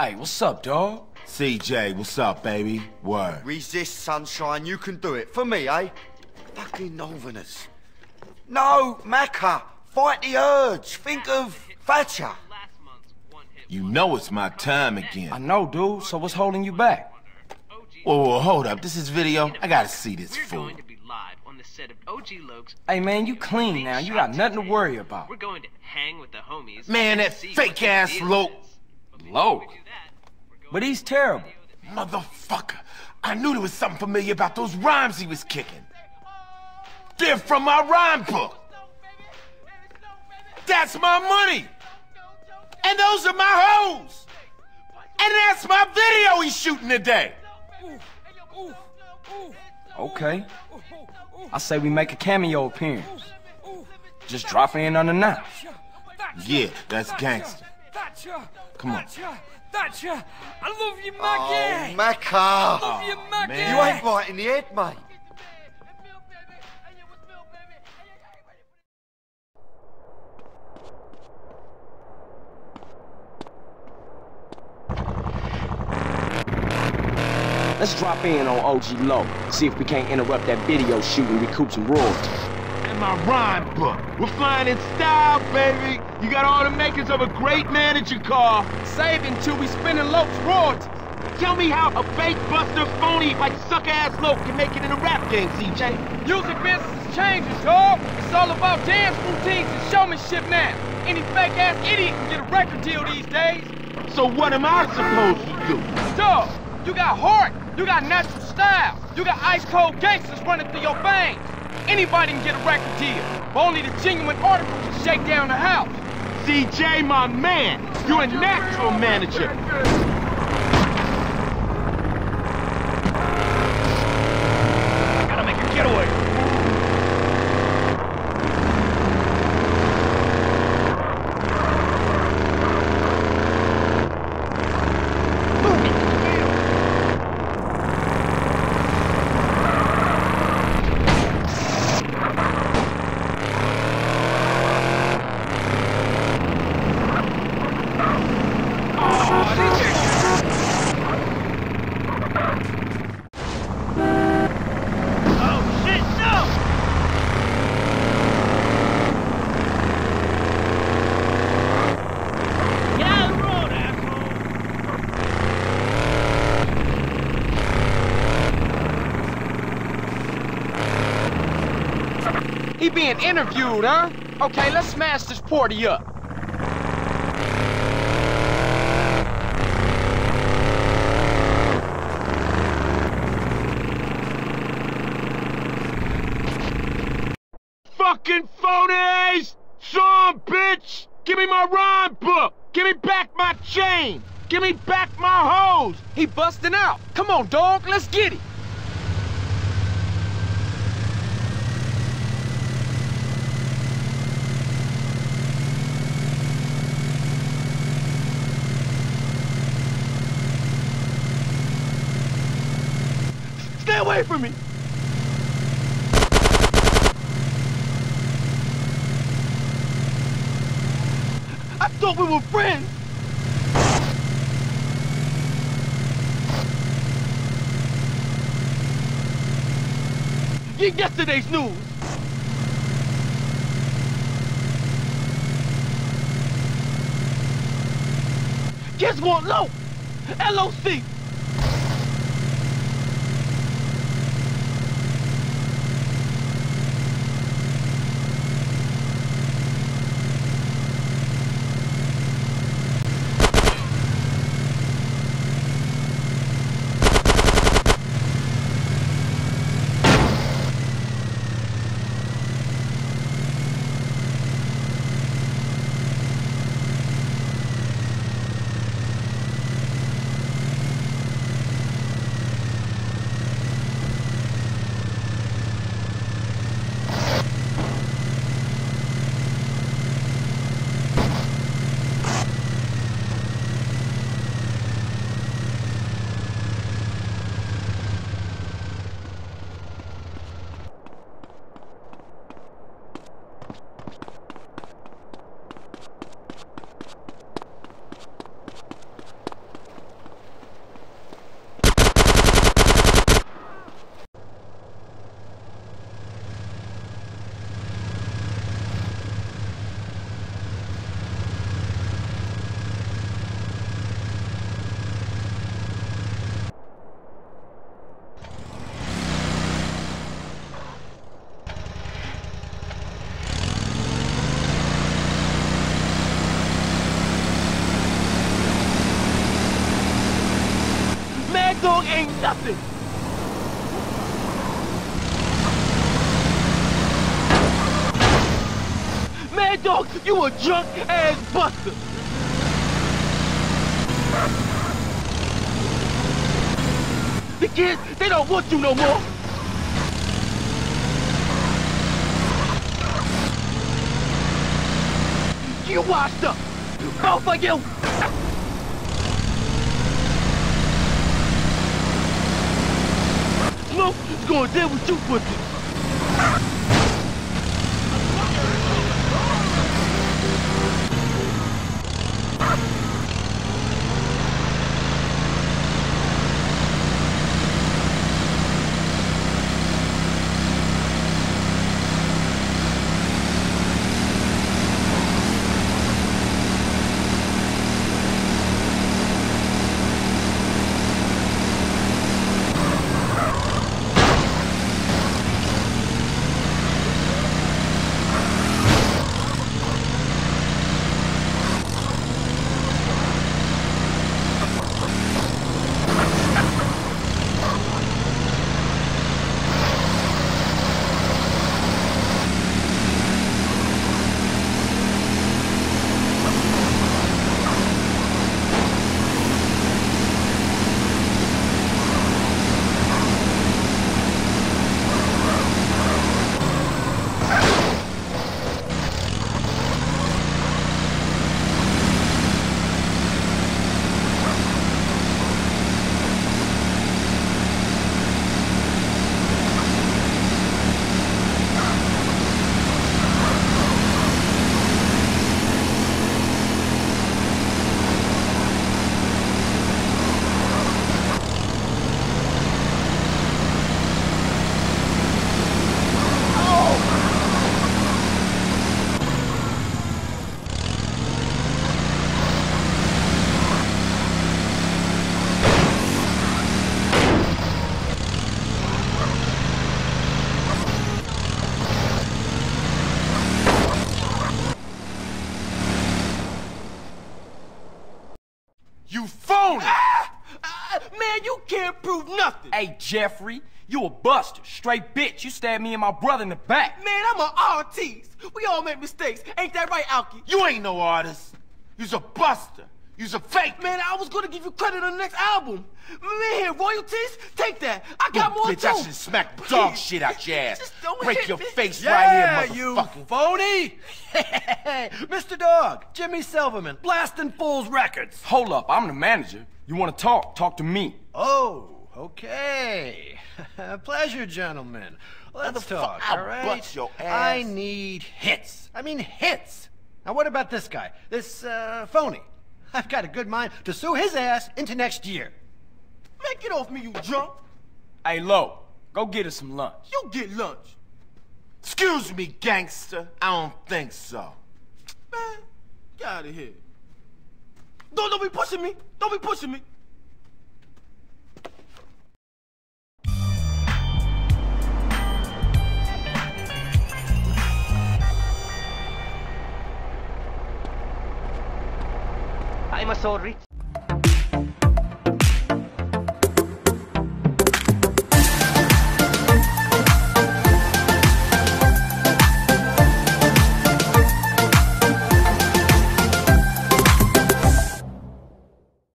Hey, what's up, dog? CJ, what's up, baby? Word. Resist, sunshine. You can do it. For me, eh? Fucking Northerners. No, Maccer. Fight the urge. Think of Thatcher. You know it's my time again. I know, dude. So what's holding you back? Whoa, whoa, hold up. This is video. I gotta see this fool. Set of OG Loc's. Hey man, you clean now. You got nothing to worry about. We're going to hang with the homies. Man, that fake ass Loc. Loc? But he's terrible. Motherfucker. I knew there was something familiar about those rhymes he was kicking. They're from my rhyme book. That's my money. And those are my hoes. And that's my video he's shooting today. Okay. I say we make a cameo appearance. Just drop in on the night. Yeah, that's gangster. Come on. Thatcher, I love you, Mackey. Oh, Maccer. I love you, Mackey. You ain't right in the head, mate. Let's drop in on OG Loc, see if we can't interrupt that video shoot and recoup some royalties. And my rhyme book, we're flying in style, baby. You got all the makings of a great man at your car. Save until we spinning Loc's royalties. Tell me how a fake buster phony like suck-ass Loc can make it in a rap game, CJ. Music business is changing, dog. It's all about dance routines and showmanship now. Any fake-ass idiot can get a record deal these days. So what am I supposed to do? Dog, you got heart. You got natural style. You got ice-cold gangsters running through your veins. Anybody can get a record deal, but only the genuine article can shake down the house. CJ, my man, you're a natural manager. Gotta make a getaway. He being interviewed, huh? Okay, let's smash this party up. Fucking phonies! Son, bitch! Give me my rhyme book! Give me back my chain! Give me back my hose! He busting out! Come on, dog, let's get it! Away from me. I thought we were friends. Get yesterday's news. Guess what? Loc. LOC. nothing. Mad Dog, you a drunk ass buster. The kids, they don't want you no more. You washed up, both of you. Smoke is gonna deal with you pussies. Hey, Jeffrey, you a buster, straight bitch. You stabbed me and my brother in the back. Man, I'm an artist. We all make mistakes. Ain't that right, Alkie? You ain't no artist. You's a buster. You's a fake. Man, I was gonna give you credit on the next album. Man, royalties? Take that. I got more, bitch, too. I should smack dog shit out your ass. Just don't break your face right here, motherfucking phony. Mr. Dog, Jimmy Silverman, blasting Fool's Records. Hold up, I'm the manager. You wanna talk? Talk to me. Oh. Okay. Pleasure, gentlemen. Let's talk, all right? Your ass. I need hits. I mean hits. Now what about this guy? This phony. I've got a good mind to sue his ass into next year. Man, get off me, you drunk. Hey, Lo, go get us some lunch. You get lunch. Excuse me, gangster. I don't think so. Man, get out of here. Don't be pushing me. Don't be pushing me. I'm so rich.